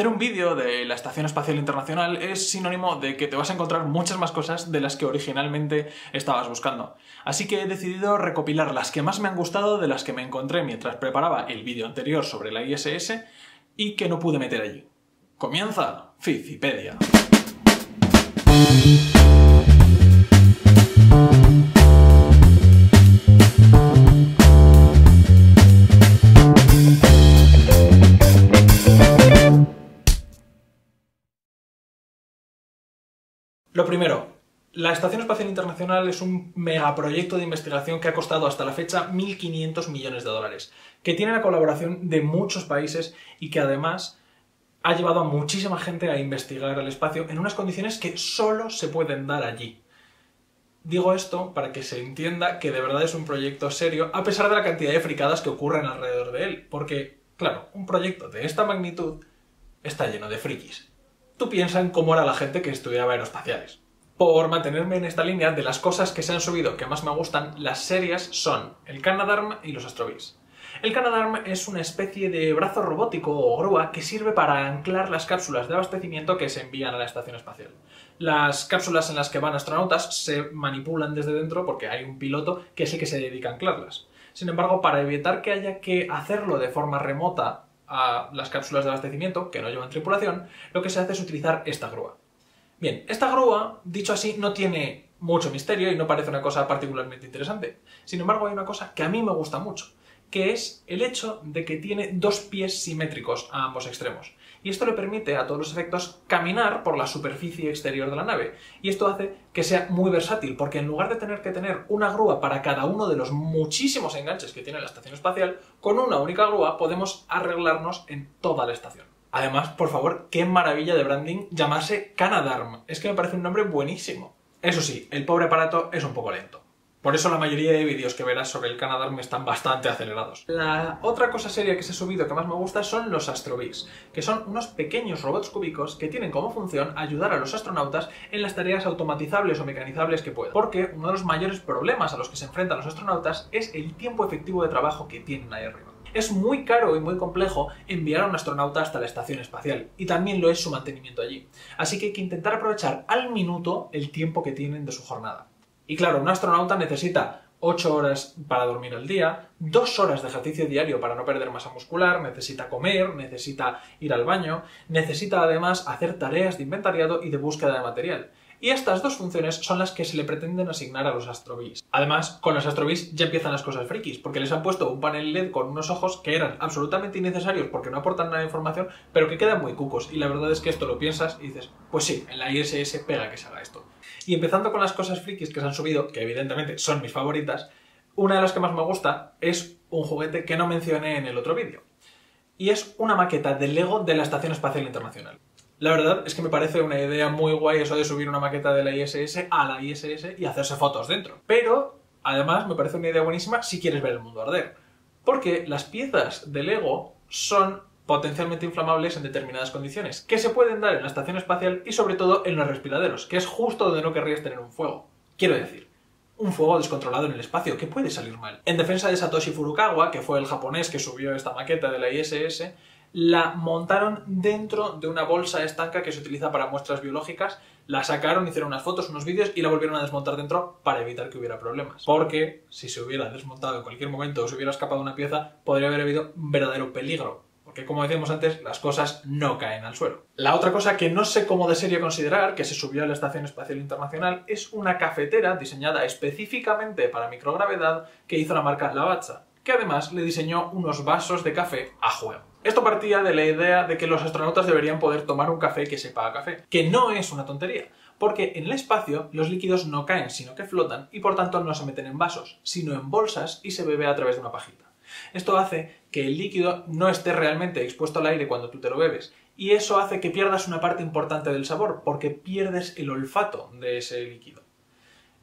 hacer un vídeo de la Estación Espacial Internacional es sinónimo de que te vas a encontrar muchas más cosas de las que originalmente estabas buscando. Así que he decidido recopilar las que más me han gustado de las que me encontré mientras preparaba el vídeo anterior sobre la ISS y que no pude meter allí. ¡Comienza Fifipedia! Lo primero, la Estación Espacial Internacional es un megaproyecto de investigación que ha costado hasta la fecha 1.500 millones de dólares, que tiene la colaboración de muchos países y que además ha llevado a muchísima gente a investigar el espacio en unas condiciones que solo se pueden dar allí. Digo esto para que se entienda que de verdad es un proyecto serio, a pesar de la cantidad de fricadas que ocurren alrededor de él, porque, claro, un proyecto de esta magnitud está lleno de frikis. Tú piensas en cómo era la gente que estudiaba aeroespaciales. Por mantenerme en esta línea, de las cosas que se han subido que más me gustan, las series son el Canadarm y los Astrobees. El Canadarm es una especie de brazo robótico o grúa que sirve para anclar las cápsulas de abastecimiento que se envían a la estación espacial. Las cápsulas en las que van astronautas se manipulan desde dentro porque hay un piloto que es el que se dedica a anclarlas. Sin embargo, para evitar que haya que hacerlo de forma remota a las cápsulas de abastecimiento, que no llevan tripulación, lo que se hace es utilizar esta grúa. Bien, esta grúa, dicho así, no tiene mucho misterio y no parece una cosa particularmente interesante. Sin embargo, hay una cosa que a mí me gusta mucho, que es el hecho de que tiene dos pies simétricos a ambos extremos. Y esto le permite, a todos los efectos, caminar por la superficie exterior de la nave. Y esto hace que sea muy versátil, porque en lugar de tener que tener una grúa para cada uno de los muchísimos enganches que tiene la estación espacial, con una única grúa podemos arreglarnos en toda la estación. Además, por favor, qué maravilla de branding llamarse Canadarm. Es que me parece un nombre buenísimo. Eso sí, el pobre aparato es un poco lento. Por eso la mayoría de vídeos que verás sobre el Canadarm están bastante acelerados. La otra cosa seria que se ha subido que más me gusta son los Astrobees, que son unos pequeños robots cúbicos que tienen como función ayudar a los astronautas en las tareas automatizables o mecanizables que puedan. Porque uno de los mayores problemas a los que se enfrentan los astronautas es el tiempo efectivo de trabajo que tienen ahí arriba. Es muy caro y muy complejo enviar a un astronauta hasta la estación espacial, y también lo es su mantenimiento allí. Así que hay que intentar aprovechar al minuto el tiempo que tienen de su jornada. Y claro, un astronauta necesita 8 horas para dormir al día, 2 horas de ejercicio diario para no perder masa muscular, necesita comer, necesita ir al baño, necesita además hacer tareas de inventariado y de búsqueda de material. Y estas dos funciones son las que se le pretenden asignar a los Astrobees. Además, con los Astrobees ya empiezan las cosas frikis, porque les han puesto un panel LED con unos ojos que eran absolutamente innecesarios porque no aportan nada de información, pero que quedan muy cucos, y la verdad es que esto lo piensas y dices, pues sí, en la ISS pega que se haga esto. Y empezando con las cosas frikis que se han subido, que evidentemente son mis favoritas, una de las que más me gusta es un juguete que no mencioné en el otro vídeo. Y es una maqueta de Lego de la Estación Espacial Internacional. La verdad es que me parece una idea muy guay eso de subir una maqueta de la ISS a la ISS y hacerse fotos dentro. Pero, además, me parece una idea buenísima si quieres ver el mundo arder. Porque las piezas de Lego son potencialmente inflamables en determinadas condiciones, que se pueden dar en la estación espacial y sobre todo en los respiraderos, que es justo donde no querrías tener un fuego. Quiero decir, un fuego descontrolado en el espacio, que puede salir mal. En defensa de Satoshi Furukawa, que fue el japonés que subió esta maqueta de la ISS, la montaron dentro de una bolsa estanca que se utiliza para muestras biológicas, la sacaron, hicieron unas fotos, unos vídeos y la volvieron a desmontar dentro para evitar que hubiera problemas. Porque si se hubiera desmontado en cualquier momento o se hubiera escapado una pieza, podría haber habido un verdadero peligro. Porque, como decíamos antes, las cosas no caen al suelo. La otra cosa que no sé cómo de serio considerar, que se subió a la Estación Espacial Internacional, es una cafetera diseñada específicamente para microgravedad que hizo la marca Lavazza, que además le diseñó unos vasos de café a juego. Esto partía de la idea de que los astronautas deberían poder tomar un café que sepa a café, que no es una tontería, porque en el espacio los líquidos no caen, sino que flotan y por tanto no se meten en vasos, sino en bolsas y se bebe a través de una pajita. Esto hace que el líquido no esté realmente expuesto al aire cuando tú te lo bebes, y eso hace que pierdas una parte importante del sabor, porque pierdes el olfato de ese líquido.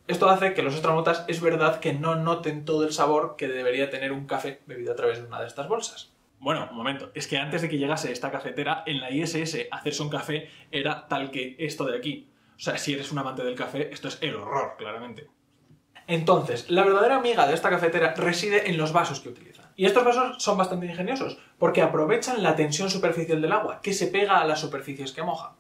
Esto hace que los astronautas, es verdad, que no noten todo el sabor que debería tener un café bebido a través de una de estas bolsas. Bueno, un momento, es que antes de que llegase esta cafetera, en la ISS hacerse un café era tal que esto de aquí. O sea, si eres un amante del café, esto es el horror, claramente. Entonces, la verdadera amiga de esta cafetera reside en los vasos que utilizan. Y estos vasos son bastante ingeniosos, porque aprovechan la tensión superficial del agua, que se pega a las superficies que moja.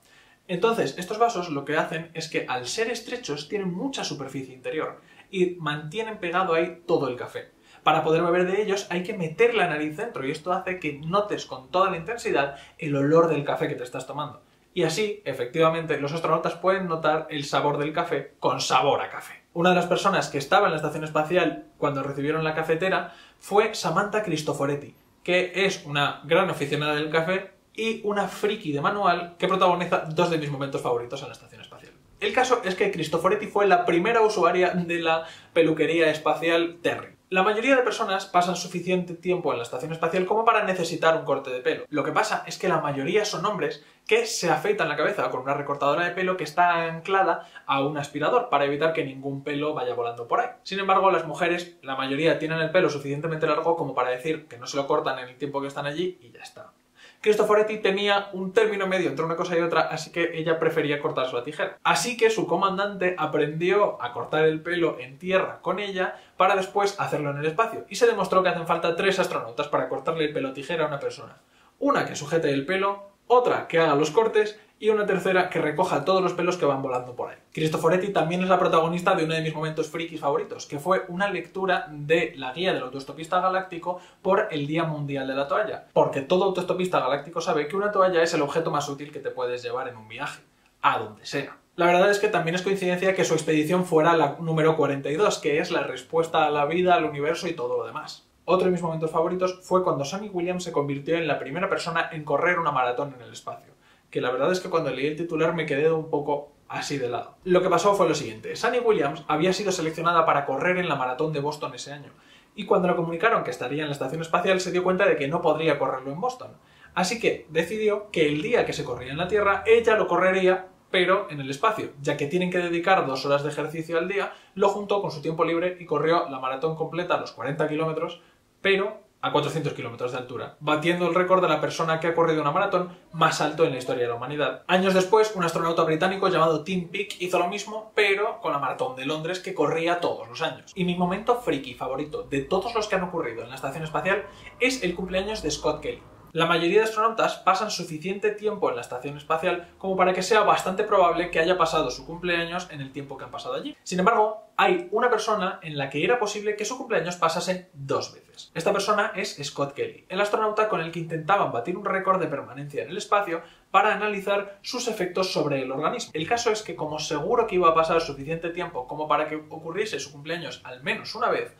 Entonces, estos vasos lo que hacen es que, al ser estrechos, tienen mucha superficie interior y mantienen pegado ahí todo el café. Para poder beber de ellos hay que meter la nariz dentro y esto hace que notes con toda la intensidad el olor del café que te estás tomando. Y así, efectivamente, los astronautas pueden notar el sabor del café con sabor a café. Una de las personas que estaba en la estación espacial cuando recibieron la cafetera fue Samantha Cristoforetti, que es una gran aficionada del café y una friki de manual que protagoniza dos de mis momentos favoritos en la estación espacial. El caso es que Cristoforetti fue la primera usuaria de la peluquería espacial Terry. La mayoría de personas pasan suficiente tiempo en la estación espacial como para necesitar un corte de pelo. Lo que pasa es que la mayoría son hombres que se afeitan la cabeza con una recortadora de pelo que está anclada a un aspirador para evitar que ningún pelo vaya volando por ahí. Sin embargo, las mujeres, la mayoría, tienen el pelo suficientemente largo como para decir que no se lo cortan en el tiempo que están allí y ya está. Cristoforetti tenía un término medio entre una cosa y otra, así que ella prefería cortarse la tijera. Así que su comandante aprendió a cortar el pelo en tierra con ella para después hacerlo en el espacio, y se demostró que hacen falta 3 astronautas para cortarle el pelo a tijera a una persona. Una que sujete el pelo, otra que haga los cortes y una tercera que recoja todos los pelos que van volando por ahí. Cristoforetti también es la protagonista de uno de mis momentos frikis favoritos, que fue una lectura de la guía del autoestopista galáctico por el Día Mundial de la Toalla, porque todo autoestopista galáctico sabe que una toalla es el objeto más útil que te puedes llevar en un viaje, a donde sea. La verdad es que también es coincidencia que su expedición fuera la número 42, que es la respuesta a la vida, al universo y todo lo demás. Otro de mis momentos favoritos fue cuando Sony Williams se convirtió en la primera persona en correr una maratón en el espacio, que la verdad es que cuando leí el titular me quedé un poco así de lado. Lo que pasó fue lo siguiente: Sunny Williams había sido seleccionada para correr en la maratón de Boston ese año, y cuando le comunicaron que estaría en la estación espacial se dio cuenta de que no podría correrlo en Boston, así que decidió que el día que se corría en la Tierra ella lo correría, pero en el espacio, ya que tienen que dedicar 2 horas de ejercicio al día. Lo juntó con su tiempo libre y corrió la maratón completa a los 40 kilómetros, pero a 400 kilómetros de altura, batiendo el récord de la persona que ha corrido una maratón más alto en la historia de la humanidad. Años después, un astronauta británico llamado Tim Peake hizo lo mismo, pero con la maratón de Londres, que corría todos los años. Y mi momento friki favorito de todos los que han ocurrido en la estación espacial es el cumpleaños de Scott Kelly. La mayoría de astronautas pasan suficiente tiempo en la estación espacial como para que sea bastante probable que haya pasado su cumpleaños en el tiempo que han pasado allí. Sin embargo, hay una persona en la que era posible que su cumpleaños pasase 2 veces. Esta persona es Scott Kelly, el astronauta con el que intentaban batir un récord de permanencia en el espacio para analizar sus efectos sobre el organismo. El caso es que, como seguro que iba a pasar suficiente tiempo como para que ocurriese su cumpleaños al menos una vez,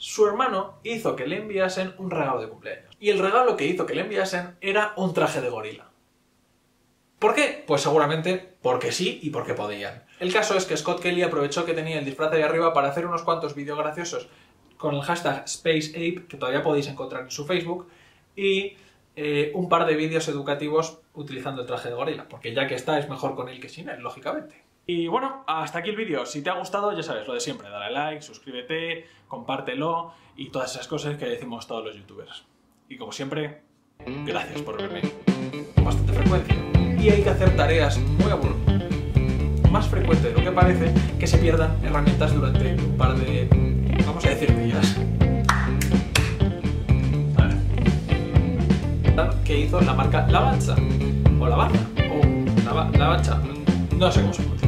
su hermano hizo que le enviasen un regalo de cumpleaños. Y el regalo que hizo que le enviasen era un traje de gorila. ¿Por qué? Pues seguramente porque sí y porque podían. El caso es que Scott Kelly aprovechó que tenía el disfraz ahí arriba para hacer unos cuantos vídeos graciosos con el hashtag SpaceApe, que todavía podéis encontrar en su Facebook, y un par de vídeos educativos utilizando el traje de gorila, porque ya que está es mejor con él que sin él, lógicamente. Y bueno, hasta aquí el vídeo. Si te ha gustado, ya sabes, lo de siempre, dale like, suscríbete, compártelo y todas esas cosas que decimos todos los youtubers. Y como siempre, gracias por verme con bastante frecuencia. Y hay que hacer tareas muy aburridas, más frecuente de lo que parece, que se pierdan herramientas durante un par de, vamos a decir, días. A ver. ¿Qué hizo la marca Lavazza? O Lavazza. O Lavazza. No sé cómo se pronuncia.